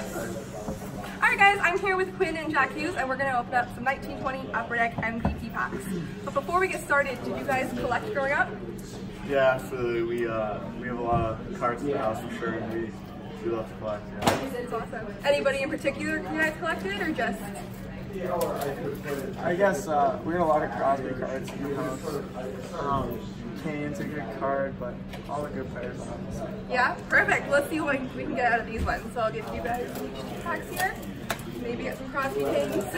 Hi guys, I'm here with Quinn and Jack Hughes, and we're going to open up some 1920 Upper Deck MVP packs. But before we get started, did you guys collect growing up? Yeah, absolutely. We have a lot of cards in the house for sure, and we love to collect. Yeah. It's awesome. Anybody in particular you guys collected, or just? I guess we had a lot of Crosby cards in the house. Kane's a good card, but all the good players on this. Yeah, perfect. Let's see what we can get out of these ones. So I'll give you guys each two packs here. Maybe get some Crosby Kings.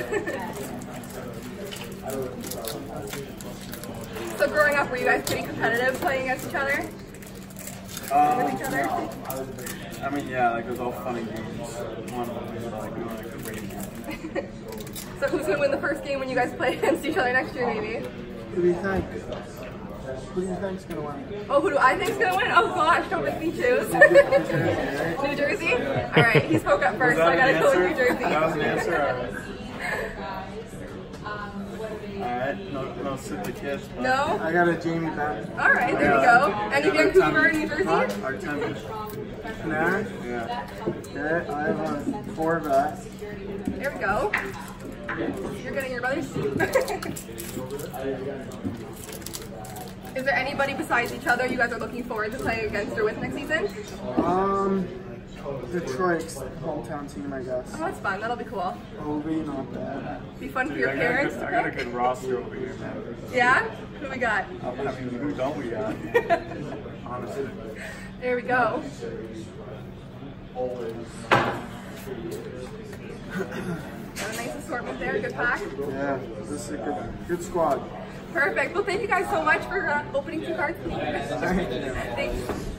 So growing up, were you guys pretty competitive playing against each other? I mean, yeah, like it was all fun and games. One of them was like we wanted to win. So who's gonna win the first game when you guys play against each other next year, maybe? Who do you think? Who do you think's gonna win? Oh, who do I think's gonna win? Oh gosh, don't make me choose. New Jersey? Alright, he spoke up first, so I gotta go with New Jersey. That was an answer, alright. No sit the kids. No? I got a Jamie back. Alright, there we go. Any Vancouver, New Jersey? Our time Canary? Yeah. Okay, I have a Corvette. There we go. You're getting your brother's. Is there anybody besides each other you guys are looking forward to playing against or with next season? Detroit's hometown team, I guess. Oh, that's fun. That'll be cool. Obi, not bad. Be fun for your parents. I got a good roster over here, man. Yeah? Who we got? I mean, who don't we got? Honestly. There we go. Got a nice assortment there, good pack. Yeah, this is a good squad. Perfect. Well, thank you guys so much for opening two cards. Thanks.